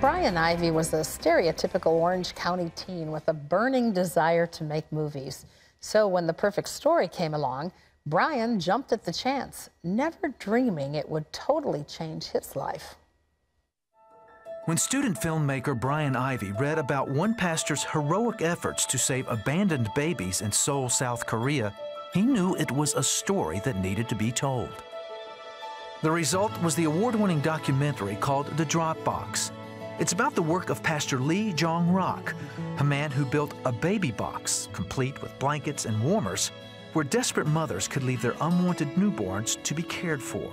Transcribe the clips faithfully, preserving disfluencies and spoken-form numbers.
Brian Ivie was a stereotypical Orange County teen with a burning desire to make movies. So when The Perfect Story came along, Brian jumped at the chance, never dreaming it would totally change his life. When student filmmaker Brian Ivie read about one pastor's heroic efforts to save abandoned babies in Seoul, South Korea, he knew it was a story that needed to be told. The result was the award-winning documentary called The Dropbox. It's about the work of Pastor Lee Jong Rok, a man who built a baby box, complete with blankets and warmers, where desperate mothers could leave their unwanted newborns to be cared for.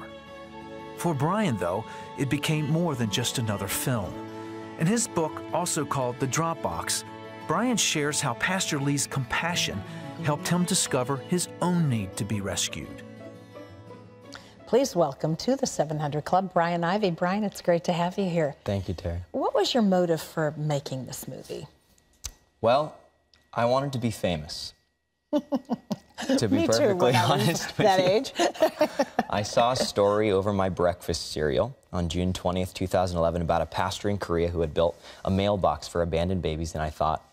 For Brian, though, it became more than just another film. In his book, also called The Dropbox, Brian shares how Pastor Lee's compassion helped him discover his own need to be rescued. Please welcome to the seven hundred Club, Brian Ivie. Brian, it's great to have you here. Thank you, Terry. What was your motive for making this movie? Well, I wanted to be famous. To be Me perfectly too, honest with you. That age. I saw a story over my breakfast cereal on June twentieth, two thousand eleven about a pastor in Korea who had built a mailbox for abandoned babies, and I thought,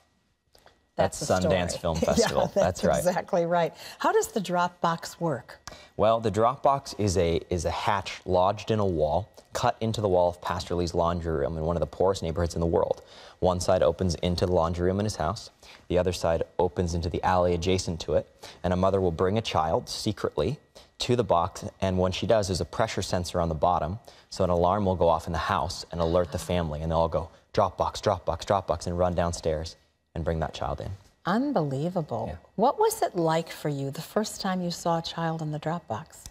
That's, that's Sundance story. Film Festival. Yeah, that's, that's right. Exactly right. How does the Dropbox work? Well, the Dropbox is a is a hatch lodged in a wall, cut into the wall of Pastor Lee's laundry room in one of the poorest neighborhoods in the world. One side opens into the laundry room in his house. The other side opens into the alley adjacent to it. And a mother will bring a child secretly to the box, and when she does, there's a pressure sensor on the bottom, so an alarm will go off in the house and alert the family, and they'll all go Dropbox, Dropbox, Dropbox, and run downstairs and bring that child in. Unbelievable. Yeah. What was it like for you the first time you saw a child in the Dropbox?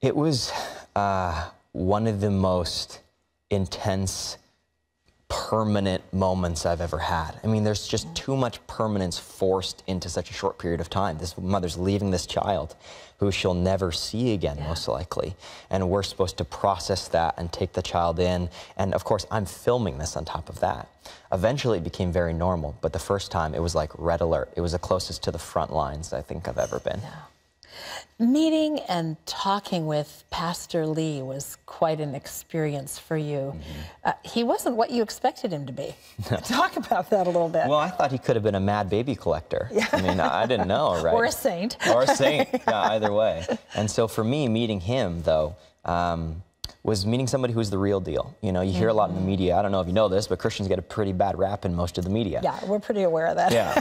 It was uh, one of the most intense, permanent moments I've ever had. I mean, there's just too much permanence forced into such a short period of time. This mother's leaving this child who she'll never see again, yeah. most likely. And we're supposed to process that and take the child in. And of course, I'm filming this on top of that. Eventually, it became very normal. But the first time, it was like red alert. It was the closest to the front lines I think I've ever been. Yeah. Meeting and talking with Pastor Lee was quite an experience for you. Mm-hmm. uh, he wasn't what you expected him to be. No. Talk about that a little bit. Well, I thought he could have been a mad baby collector. Yeah. I mean, I didn't know, right? Or a saint. Or a saint, yeah, either way. And so for me, meeting him, though, um, was meeting somebody who's the real deal. You know, you hear a lot in the media. I don't know if you know this, but Christians get a pretty bad rap in most of the media. Yeah, we're pretty aware of that. Yeah,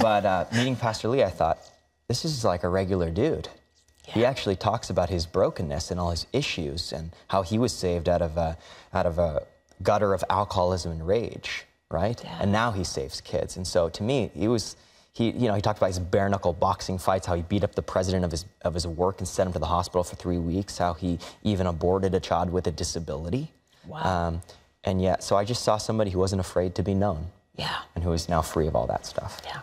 but uh, meeting Pastor Lee, I thought, this is like a regular dude. Yeah. He actually talks about his brokenness and all his issues and how he was saved out of a, out of a gutter of alcoholism and rage, right? Yeah. And now he saves kids. And so to me, he was, he, you know, he talked about his bare-knuckle boxing fights, how he beat up the president of his, of his work and sent him to the hospital for three weeks, how he even aborted a child with a disability. Wow. Um, and yet, so I just saw somebody who wasn't afraid to be known. Yeah. And who is now free of all that stuff. Yeah.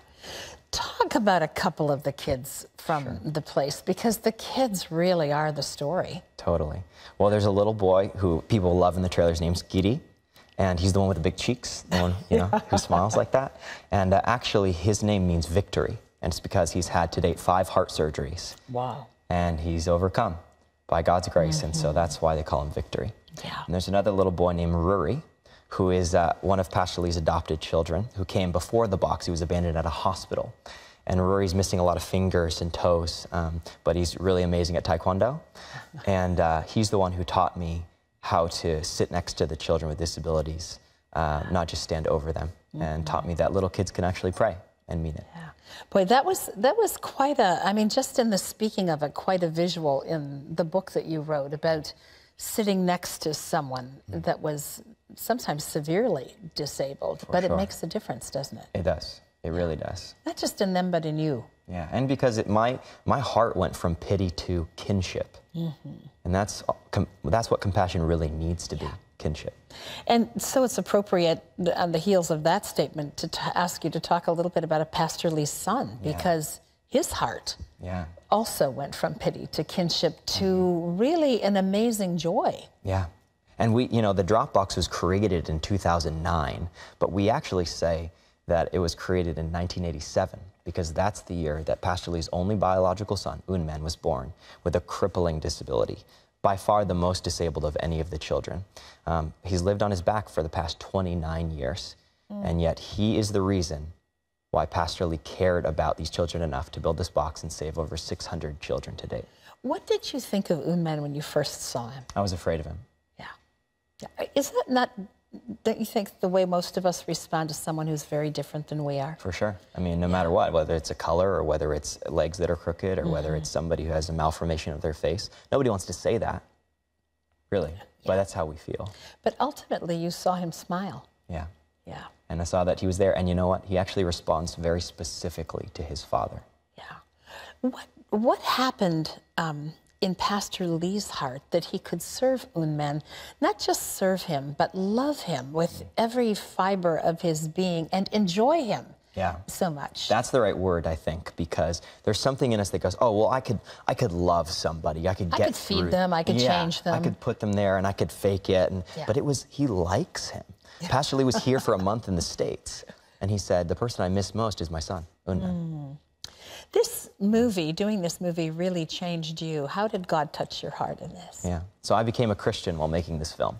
Talk about a couple of the kids from sure. the place, because the kids really are the story. Totally. Well, there's a little boy who people love in the trailer. His name's Giddy, and he's the one with the big cheeks, the one, you know, who smiles like that. And uh, actually, his name means victory, and it's because he's had to date five heart surgeries. Wow. And he's overcome by God's grace, mm-hmm. and so that's why they call him Victory. Yeah. And there's another little boy named Ruri, who is uh, one of Pastor Lee's adopted children, who came before the box. He was abandoned at a hospital. And Ruri's missing a lot of fingers and toes, um, but he's really amazing at Taekwondo. And uh, he's the one who taught me how to sit next to the children with disabilities, uh, not just stand over them, mm-hmm. and taught me that little kids can actually pray and mean it. Yeah. Boy, that was, that was quite a, I mean, just in the speaking of it, quite a visual in the book that you wrote about sitting next to someone mm. that was sometimes severely disabled, For but sure. it makes a difference, doesn't it? It does. It really does. Not just in them, but in you. Yeah, and because it, my, my heart went from pity to kinship. Mm-hmm. And that's, com, that's what compassion really needs to yeah. be, kinship. And so it's appropriate, on the heels of that statement, to t ask you to talk a little bit about a Pastor Lee's son, because yeah. his heart yeah. also went from pity to kinship to mm-hmm. really an amazing joy. Yeah. And we, you know, the Dropbox was created in two thousand nine, but we actually say that it was created in nineteen eighty-seven, because that's the year that Pastor Lee's only biological son, Unman, was born with a crippling disability by far the most disabled of any of the children. Um, he's lived on his back for the past twenty-nine years, mm. and yet he is the reason why Pastor Lee cared about these children enough to build this box and save over six hundred children to date. What did you think of Unman when you first saw him? I was afraid of him. Yeah. yeah. Is that not, don't you think, the way most of us respond to someone who's very different than we are? For sure. I mean, no yeah. matter what, whether it's a color or whether it's legs that are crooked or mm-hmm. whether it's somebody who has a malformation of their face, nobody wants to say that, really. Yeah. But that's how we feel. But ultimately, you saw him smile. Yeah. Yeah. And I saw that he was there, and you know what? He actually responds very specifically to his father. Yeah. What What happened um, in Pastor Lee's heart that he could serve Unman, not just serve him, but love him with every fiber of his being and enjoy him yeah. so much? That's the right word, I think, because there's something in us that goes, oh, well, I could, I could love somebody. I could get I could feed through. them. I could yeah, change them. I could put them there, and I could fake it. And, yeah. But it was, he likes him. Pastor Lee was here for a month in the States, and he said, the person I miss most is my son, Unman. Mm. This movie, doing this movie, really changed you. How did God touch your heart in this? Yeah. So I became a Christian while making this film,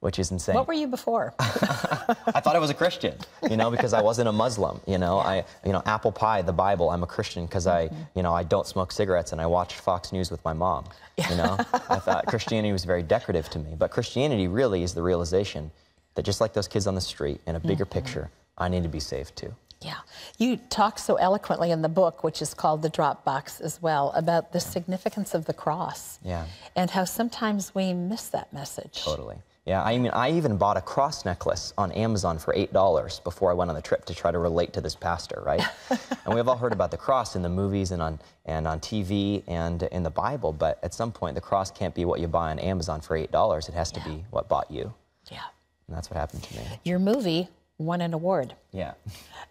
which is insane. What were you before? I thought I was a Christian, you know, because I wasn't a Muslim, you know. Yeah. I, you know, apple pie, the Bible, I'm a Christian because mm-hmm. I, you know, I don't smoke cigarettes and I watched Fox News with my mom, you know. I thought Christianity was very decorative to me, but Christianity really is the realization that just like those kids on the street, in a bigger mm-hmm. picture, I need to be saved too. Yeah. You talk so eloquently in the book, which is called The Dropbox as well, about the significance of the cross. Yeah. And how sometimes we miss that message. Totally. Yeah, I mean, I even bought a cross necklace on Amazon for eight dollars before I went on the trip to try to relate to this pastor, right? And we've all heard about the cross in the movies and on, and on T V and in the Bible, but at some point, the cross can't be what you buy on Amazon for eight dollars. It has to yeah. be what bought you. Yeah. And that's what happened to me. Your movie won an award. Yeah.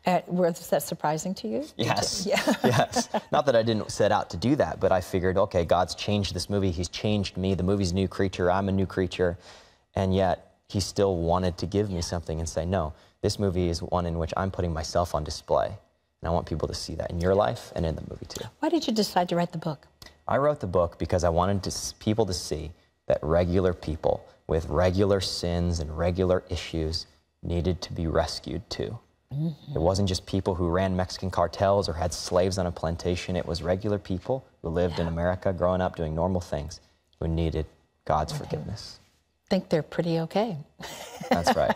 Uh, was that surprising to you? Yes. You? Yeah. Yes. Not that I didn't set out to do that, but I figured, okay, God's changed this movie. He's changed me. The movie's a new creature. I'm a new creature. And yet, he still wanted to give me something and say, no, this movie is one in which I'm putting myself on display. And I want people to see that in your life and in the movie, too. Why did you decide to write the book? I wrote the book because I wanted to, people to see that regular people with regular sins and regular issues needed to be rescued too. Mm-hmm. It wasn't just people who ran Mexican cartels or had slaves on a plantation. It was regular people who lived yeah. in America growing up doing normal things who needed God's mm-hmm. forgiveness. I think they're pretty okay. That's right.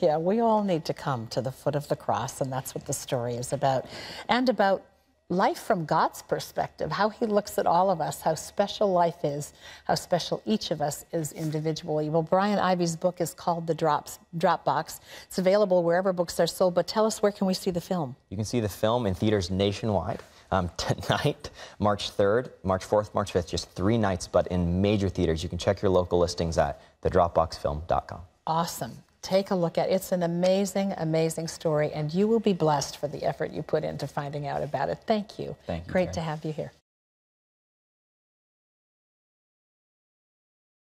Yeah, we all need to come to the foot of the cross, and that's what the story is about. And about life from God's perspective, how he looks at all of us, how special life is, how special each of us is individually. Well, Brian Ivie's book is called The Drops, Dropbox. It's available wherever books are sold, but tell us, where can we see the film? You can see the film in theaters nationwide um, tonight, March third, March fourth, March fifth, just three nights, but in major theaters. You can check your local listings at the dropbox film dot com. Awesome. Take a look at it. It's an amazing, amazing story, and you will be blessed for the effort you put into finding out about it. Thank you. Thank you. Great Karen. To have you here.